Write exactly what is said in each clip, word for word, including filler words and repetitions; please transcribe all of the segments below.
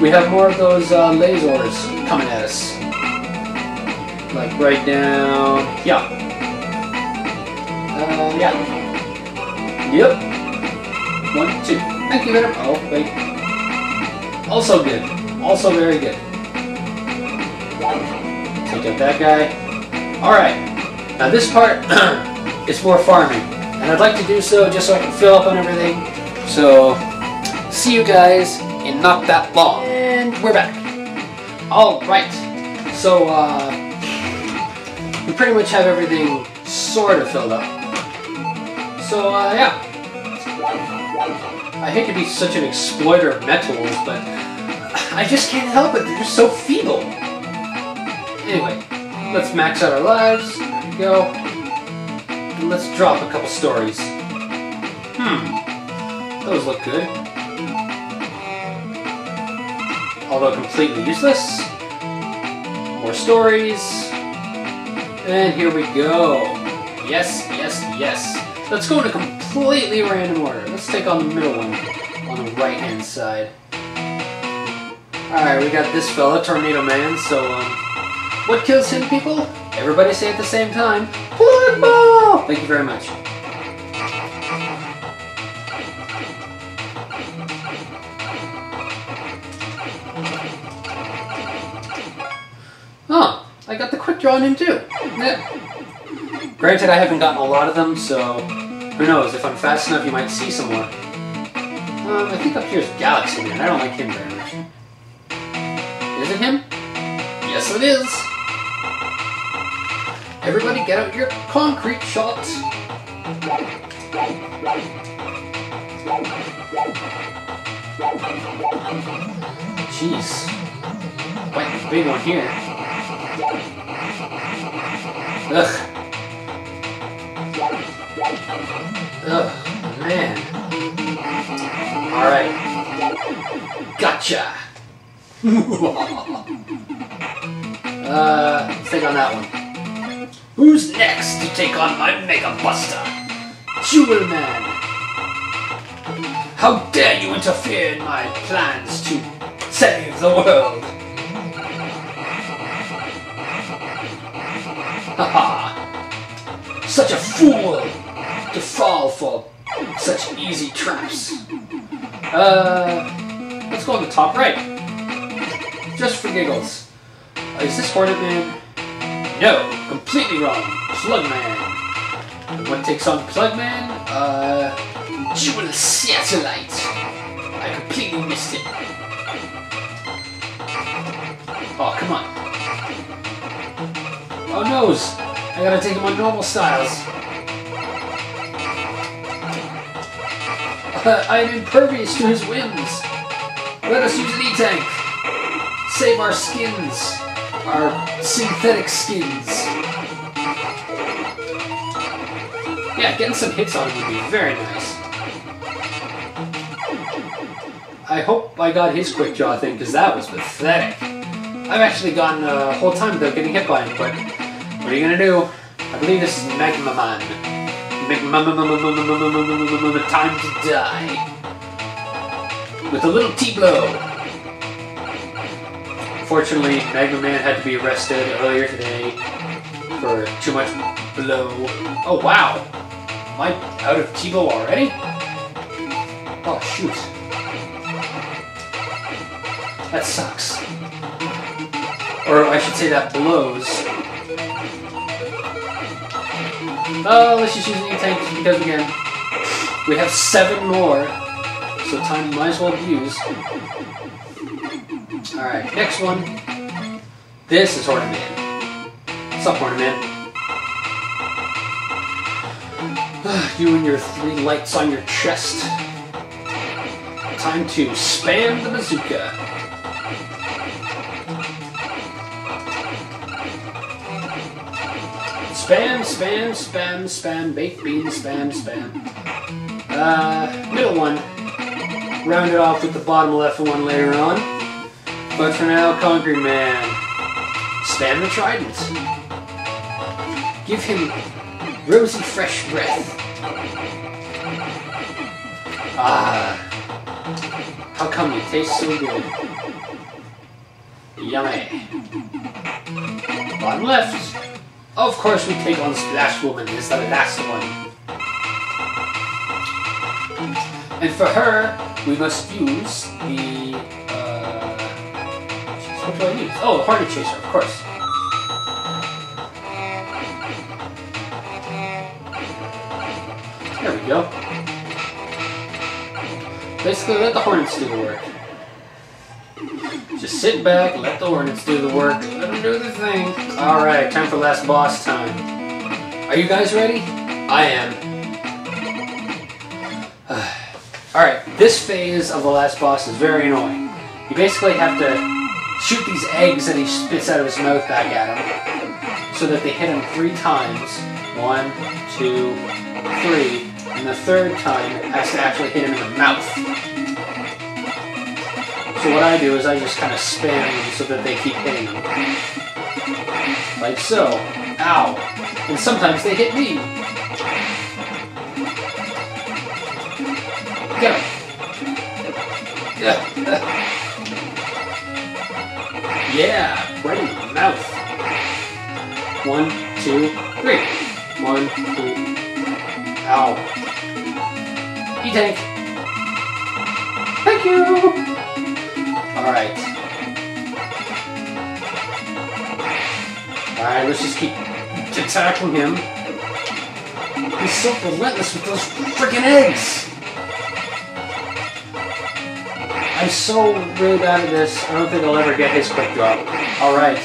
We have more of those uh, lasers coming at us. Like right now. Yeah. Uh, yeah. Yep. One, two. Thank you, Venom. Oh, wait. Also good. Also very good. Take out that guy. Alright. Now this part is more farming. And I'd like to do so just so I can fill up on everything. So, see you guys in not that long. And we're back. Alright. So, uh, we pretty much have everything sort of filled up. So, uh, yeah. I hate to be such an exploiter of metals, but I just can't help it. They're just so feeble. Anyway, let's max out our lives. There we go. And let's drop a couple stories. Hmm. Those look good. Although completely useless. More stories. And here we go. Yes, yes, yes. Let's go in a completely random order. Let's take on the middle one on the right-hand side. Alright, we got this fella, Tornado Man, so, um, what kills him, people? Everybody say at the same time, Plug Ball! Thank you very much. Huh, I got the quick draw on him too. Yeah. Granted, I haven't gotten a lot of them, so who knows, if I'm fast enough you might see some more. Um, I think up here's Galaxy Man, I don't like him very much. Is it him? Yes it is! Everybody get out your concrete shots! Jeez. Quite a big one here. Ugh. Ugh, man. Alright. Gotcha! Uh, let's take on that one. Who's next to take on my Mega Buster? Jewel Man! How dare you interfere in my plans to save the world! Haha! Such a fool to fall for such easy traps. Uh, let's go on the top right. Just for giggles. Is this Hornet Man? No, completely wrong. Plugman. What takes on Plugman? Uh, Jewel Satellite. I completely missed it. Oh, come on. Oh noes! I gotta take him on normal styles. Uh, I am impervious to his whims. Let us use an E-Tank. Save our skins. Our synthetic skins. Yeah, getting some hits on would be very nice. I hope I got his quick draw thing, because that was pathetic. I've actually gotten a whole time without getting hit by him, but what are you gonna do? I believe this is Magma Man. Magma time to die. With a little T-blow. Unfortunately, Magma Man had to be arrested earlier today for too much blow. Oh wow! Am I out of T-blow already? Oh shoot. That sucks. Or I should say that blows. Oh, let's just use an E-Tank because again, we have seven more, so time might as well be used. Alright, next one. This is Hornet Man. What's up, Hornet Man? You and your three lights on your chest. Time to spam the bazooka. Spam, spam, spam, spam, baked bean, spam, spam. Uh, middle one. Round it off with the bottom left one later on. But for now, Conqueror Man. Spam the trident. Give him rosy fresh breath. Ah. How come you taste so good? Yummy. One left. Of course we take on Splash Woman, it's the last one. And for her, we must use the... Uh, what do I use? Oh, the Hornet Chaser, of course. There we go. Basically, let the Hornets do the work. Just sit back, let the Hornets do the work, let them do the thing. Alright, time for last boss time. Are you guys ready? I am. Alright, this phase of the last boss is very annoying. You basically have to shoot these eggs that he spits out of his mouth back at him, so that they hit him three times. One, two, three. And the third time it has to actually hit him in the mouth. So what I do is I just kind of spam them so that they keep hitting them. Like so. Ow. And sometimes they hit me. Get him. Yeah. Yeah. Right in the mouth. One, two, three. One, two. Ow. E-Tank. Thank you. Alright. Alright, let's just keep attacking him. He's so relentless with those freaking eggs! I'm so really bad at this, I don't think I'll ever get his quick drop. Alright,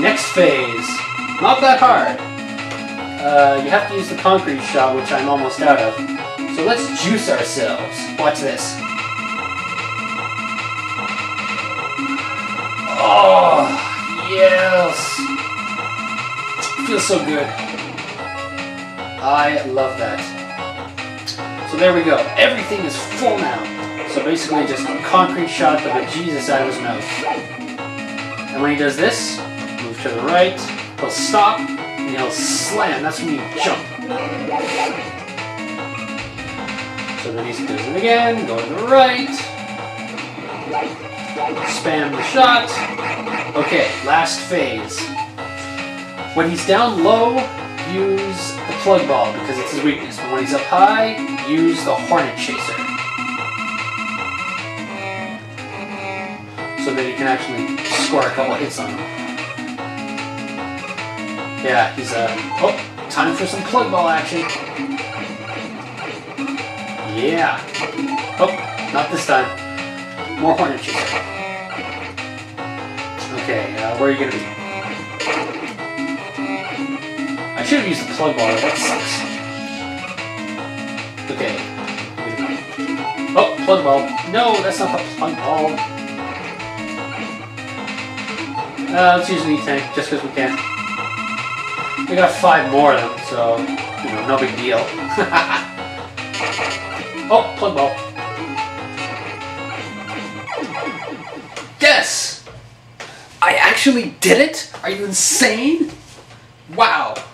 next phase. Not that hard. Uh, you have to use the concrete shot, which I'm almost out of. So let's juice ourselves. Watch this. Oh, yes! It feels so good. I love that. So there we go. Everything is full now. So basically just a concrete shot the bejesus out of his mouth. And when he does this, move to the right, he'll stop, and he'll slam. That's when you jump. So then he does it again, go to the right. Spam the shot. Okay, last phase. When he's down low, use the plug ball because it's his weakness. But when he's up high, use the Hornet Chaser. So that he can actually score a couple hits on him. Yeah, he's a... Uh, oh, time for some plug ball action. Yeah. Oh, not this time. More Hornet Chaser. Okay, uh, where are you gonna be? I should have used the plug bar, that sucks. Okay. Oh, plug ball. No, that's not the plug ball. Uh, let's use an E-Tank, just because we can. We got five more of them, so, you know, no big deal. Oh, plug ball. Yes! I actually did it? Are you insane? Wow.